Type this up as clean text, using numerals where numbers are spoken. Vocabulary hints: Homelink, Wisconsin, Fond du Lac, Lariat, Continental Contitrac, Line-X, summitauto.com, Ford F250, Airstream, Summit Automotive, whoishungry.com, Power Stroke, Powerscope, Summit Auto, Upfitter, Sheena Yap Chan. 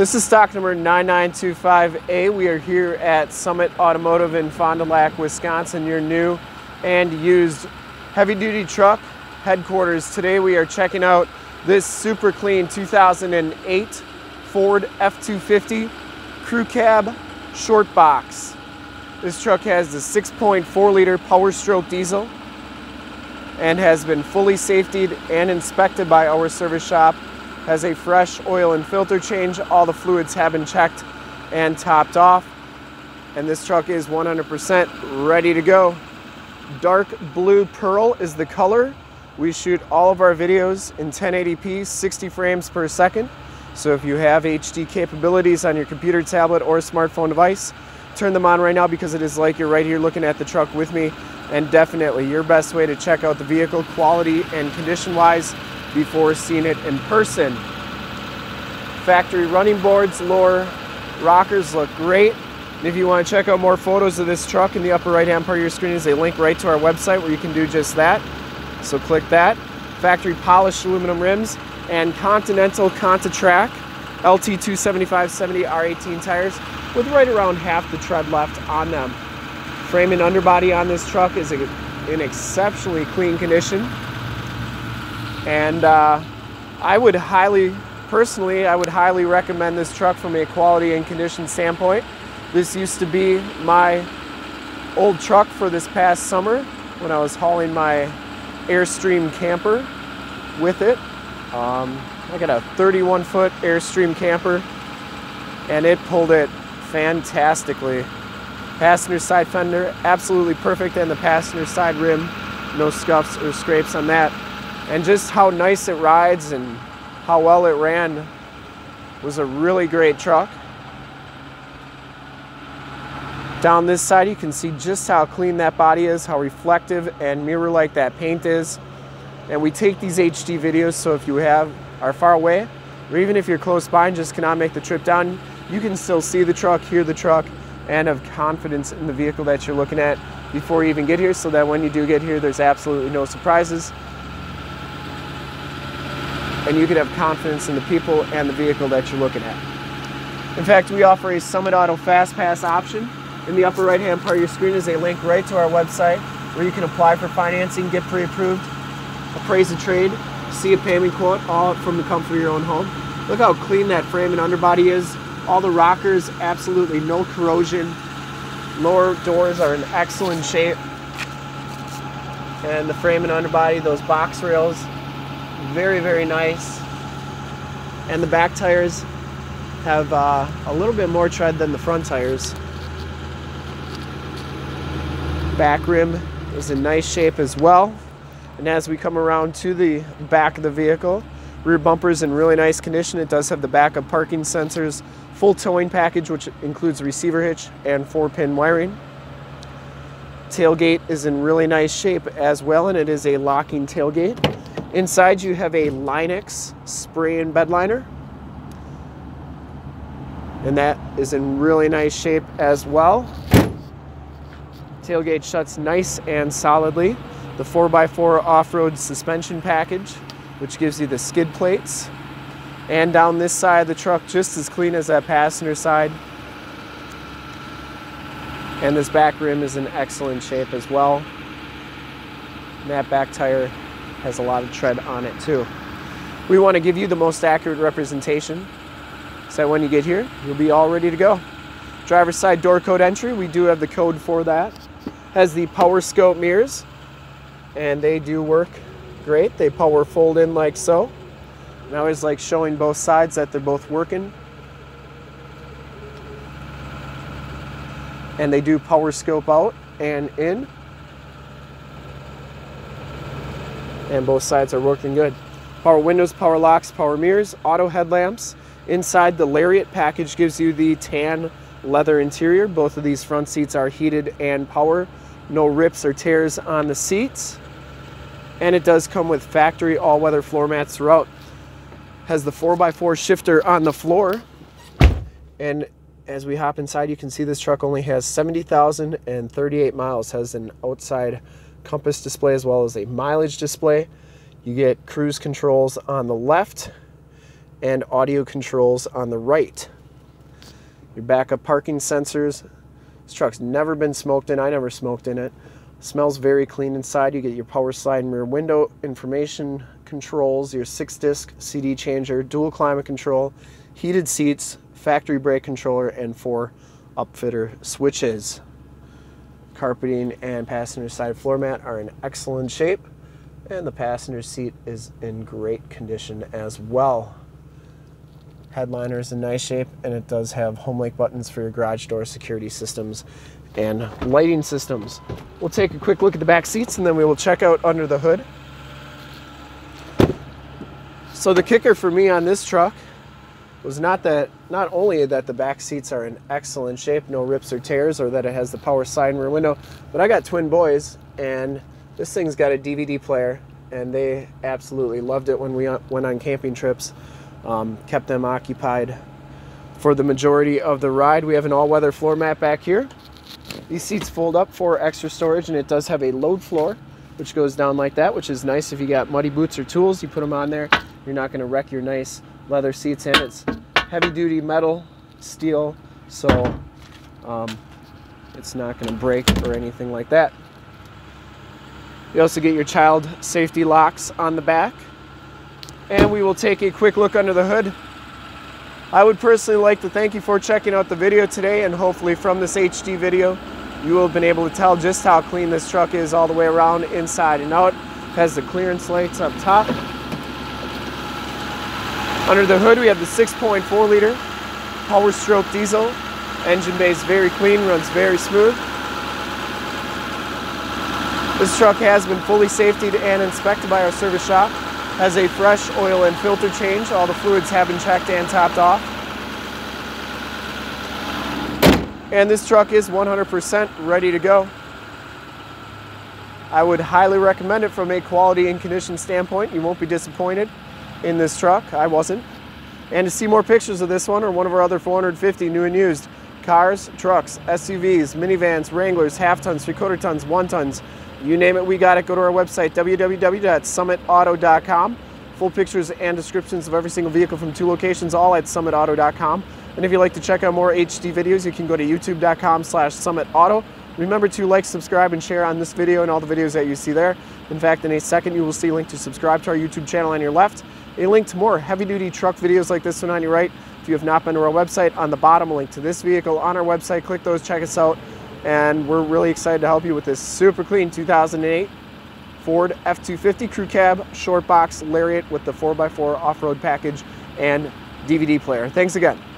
This is stock number 9925A. We are here at Summit Automotive in Fond du Lac, Wisconsin, your new and used heavy-duty truck headquarters. Today we are checking out this super clean 2008 Ford F250 Crew Cab Short Box. This truck has the 6.4 liter Power Stroke diesel and has been fully safetied and inspected by our service shop. Has a fresh oil and filter change. All the fluids have been checked and topped off. And this truck is 100% ready to go. Dark blue pearl is the color. We shoot all of our videos in 1080p, 60 frames per second. So if you have HD capabilities on your computer, tablet, or smartphone device, turn them on right now, because it is like you're right here looking at the truck with me. And definitely your best way to check out the vehicle quality and condition-wise before seeing it in person. Factory running boards, lower rockers look great. And if you want to check out more photos of this truck, in the upper right hand part of your screen is a link right to our website where you can do just that. So click that. Factory polished aluminum rims and Continental Contitrac LT 275/70 R18 tires with right around half the tread left on them. Frame and underbody on this truck is in exceptionally clean condition. And I would highly recommend this truck from a quality and condition standpoint. This used to be my old truck for this past summer when I was hauling my Airstream camper with it. I got a 31-foot Airstream camper, and it pulled it fantastically. Passenger side fender, absolutely perfect, and the passenger side rim, no scuffs or scrapes on that. And just how nice it rides and how well it ran was a really great truck. Down this side you can see just how clean that body is, how reflective and mirror-like that paint is. And we take these HD videos, so if you are far away, or even if you're close by and just cannot make the trip down, you can still see the truck, hear the truck, and have confidence in the vehicle that you're looking at before you even get here, so that when you do get here, there's absolutely no surprises. And you can have confidence in the people and the vehicle that you're looking at. In fact, we offer a Summit Auto Fast Pass option. In the upper right-hand part of your screen is a link right to our website where you can apply for financing, get pre-approved, appraise a trade, see a payment quote, all from the comfort of your own home. Look how clean that frame and underbody is. All the rockers, absolutely no corrosion. Lower doors are in excellent shape. And the frame and underbody, those box rails, very, very nice. And the back tires have a little bit more tread than the front tires. Back rim is in nice shape as well. And as we come around to the back of the vehicle, rear bumper is in really nice condition. It does have the backup parking sensors, full towing package, which includes receiver hitch and 4-pin wiring. Tailgate is in really nice shape as well, and it is a locking tailgate. Inside you have a Line-X spray and bed liner, and that is in really nice shape as well. Tailgate shuts nice and solidly. The 4x4 off-road suspension package, which gives you the skid plates. And down this side of the truck, just as clean as that passenger side. And this back rim is in excellent shape as well. And that back tire has a lot of tread on it too. We want to give you the most accurate representation, so that when you get here, you'll be all ready to go. Driver's side door code entry, we do have the code for that. Has the power scope mirrors, and they do work great. They power fold in like so. And I always like showing both sides that they're both working. And they do power scope out and in. And both sides are working good. Power windows, power locks, power mirrors, auto headlamps. Inside, the Lariat package gives you the tan leather interior. Both of these front seats are heated and power. No rips or tears on the seats. And it does come with factory all-weather floor mats throughout. Has the 4x4 shifter on the floor. And as we hop inside, you can see this truck only has 70,038 miles. Has an outside compass display as well as a mileage display. You get cruise controls on the left and audio controls on the right. Your backup parking sensors. This truck's never been smoked in. I never smoked in it. Smells very clean inside. You get your power slide and rear window information controls, your 6-disc CD changer, dual climate control, heated seats, factory brake controller, and 4 upfitter switches. Carpeting and passenger side floor mat are in excellent shape, and the passenger seat is in great condition as well. Headliner is in nice shape, and it does have Homelink buttons for your garage door security systems and lighting systems. We'll take a quick look at the back seats, and then we will check out under the hood. So the kicker for me on this truck was not only that the back seats are in excellent shape, no rips or tears, or that it has the power side and rear window, but I got twin boys, and this thing's got a DVD player, and they absolutely loved it when we went on camping trips. Kept them occupied for the majority of the ride. We have an all-weather floor mat back here. These seats fold up for extra storage, and it does have a load floor, which goes down like that, which is nice if you got muddy boots or tools. You put them on there, you're not going to wreck your nice leather seats, and it's heavy-duty metal, steel, so it's not going to break or anything like that. You also get your child safety locks on the back, and we will take a quick look under the hood. I would personally like to thank you for checking out the video today, and hopefully from this HD video, you will have been able to tell just how clean this truck is all the way around, inside and out. It has the clearance lights up top. Under the hood, we have the 6.4 liter Power Stroke diesel. Engine bay is very clean, runs very smooth. This truck has been fully safetied and inspected by our service shop. Has a fresh oil and filter change. All the fluids have been checked and topped off. And this truck is 100% ready to go. I would highly recommend it from a quality and condition standpoint. You won't be disappointed in this truck. I wasn't. And to see more pictures of this one or one of our other 450 new and used cars, trucks, SUVs, minivans, Wranglers, half tons, three-quarter tons, one tons, you name it, we got it. Go to our website, www.summitauto.com. Full pictures and descriptions of every single vehicle from 2 locations, all at summitauto.com. And if you'd like to check out more HD videos, you can go to youtube.com/summitauto. Remember to like, subscribe, and share on this video and all the videos that you see there. In fact, in a second, you will see a link to subscribe to our YouTube channel on your left, a link to more heavy-duty truck videos like this one on your right. If you have not been to our website, on the bottom, a link to this vehicle on our website. Click those, check us out. And we're really excited to help you with this super clean 2008 Ford F250 Crew Cab Short Box Lariat with the 4x4 off-road package and DVD player. Thanks again.